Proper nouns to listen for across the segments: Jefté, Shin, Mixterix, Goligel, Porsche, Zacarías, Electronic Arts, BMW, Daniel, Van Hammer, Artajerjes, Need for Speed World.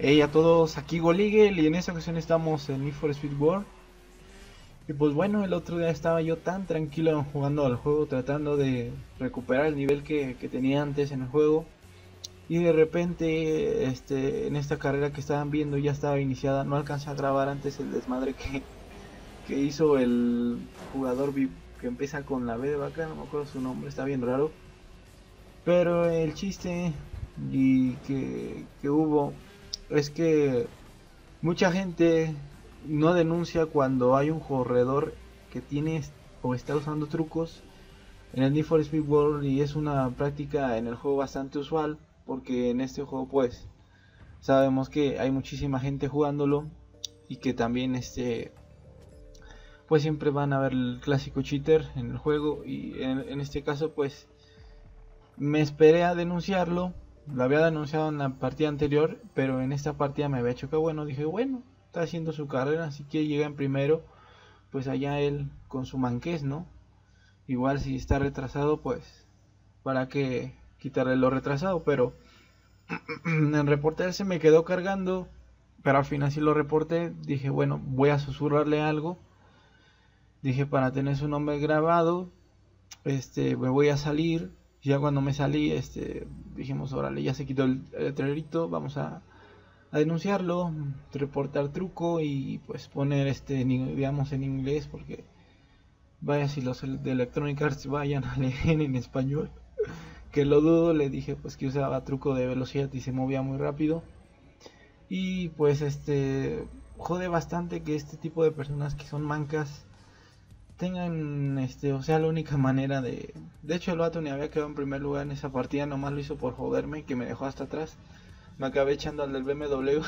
Hey a todos, aquí Goligel y en esta ocasión estamos en Need for Speed World. Y pues bueno, el otro día estaba yo tan tranquilo jugando al juego, tratando de recuperar el nivel que tenía antes en el juego. Y de repente, en esta carrera que estaban viendo ya estaba iniciada. No alcancé a grabar antes el desmadre que hizo el jugador que empieza con la B de vaca, no me acuerdo su nombre, está bien raro. Pero el chiste y que hubo es que mucha gente no denuncia cuando hay un corredor que tiene o está usando trucos en el Need for Speed World, y es una práctica en el juego bastante usual, porque en este juego pues sabemos que hay muchísima gente jugándolo y que también pues siempre van a ver el clásico cheater en el juego. Y en este caso pues me esperé a denunciarlo. Lo había denunciado en la partida anterior, pero en esta partida me había chocado. Bueno, dije, bueno, está haciendo su carrera, así que llega en primero, pues allá él con su manqués, ¿no? Igual si está retrasado, pues para que quitarle lo retrasado, pero en reportar se me quedó cargando, pero al final sí lo reporté. Dije, bueno, voy a susurrarle algo. Dije, para tener su nombre grabado, me voy a salir. Ya cuando me salí, dijimos, órale, ya se quitó el letrerito, vamos a denunciarlo, reportar truco y pues poner digamos en inglés, porque vaya si los de Electronic Arts vayan a leer en español, que lo dudo. Le dije pues que usaba truco de velocidad y se movía muy rápido, y pues jode bastante que este tipo de personas que son mancas tengan, o sea, la única manera de hecho el vato ni había quedado en primer lugar en esa partida, nomás lo hizo por joderme, que me dejó hasta atrás. Me acabé echando al del BMW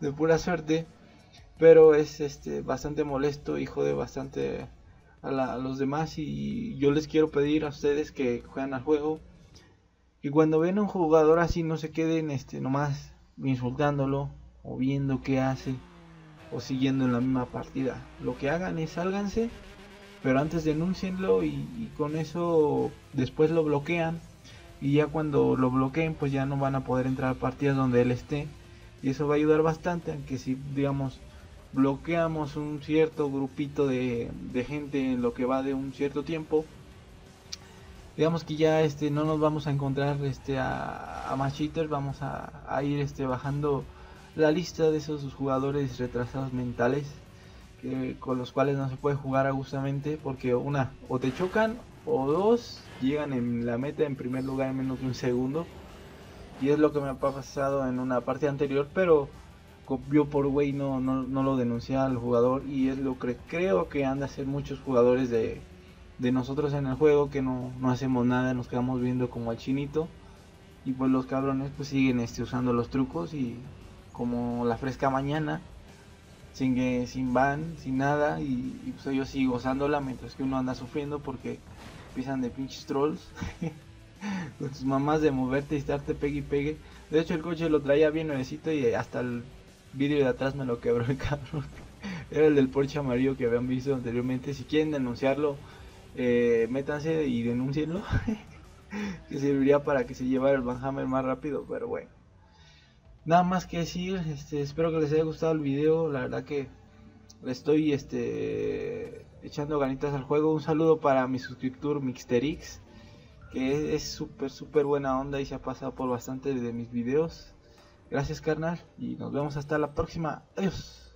de pura suerte, pero es bastante molesto y jode bastante a los demás. Y yo les quiero pedir a ustedes que juegan al juego, y cuando ven a un jugador así no se queden nomás insultándolo o viendo qué hace o siguiendo en la misma partida. Lo que hagan es sálganse, pero antes denúncienlo, y con eso después lo bloquean, y ya cuando lo bloqueen pues ya no van a poder entrar a partidas donde él esté, y eso va a ayudar bastante. Aunque si digamos bloqueamos un cierto grupito de gente en lo que va de un cierto tiempo, digamos que ya no nos vamos a encontrar a más cheaters, vamos a ir bajando la lista de esos jugadores retrasados mentales con los cuales no se puede jugar agustamente, porque una, o te chocan, o dos, llegan en la meta en primer lugar en menos de un segundo. Y es lo que me ha pasado en una partida anterior, pero yo por güey no lo denuncié al jugador, y es lo que creo que han de hacer muchos jugadores de nosotros en el juego, que no hacemos nada, nos quedamos viendo como al chinito, y pues los cabrones pues siguen usando los trucos y como la fresca mañana, sin ban, sin nada, y pues yo sigo gozándola, mientras que uno anda sufriendo porque empiezan de pinches trolls con sus mamás de moverte y estarte pegue y pegue. De hecho el coche lo traía bien nuevecito y hasta el vidrio de atrás me lo quebró el cabrón. Era el del Porsche amarillo que habían visto anteriormente. Si quieren denunciarlo, métanse y denúncienlo, que serviría para que se llevara el Van Hammer más rápido. Pero bueno, nada más que decir, espero que les haya gustado el video. La verdad que le estoy echando ganitas al juego. Un saludo para mi suscriptor Mixterix, que es súper buena onda y se ha pasado por bastante de mis videos. Gracias carnal, y nos vemos hasta la próxima. Adiós.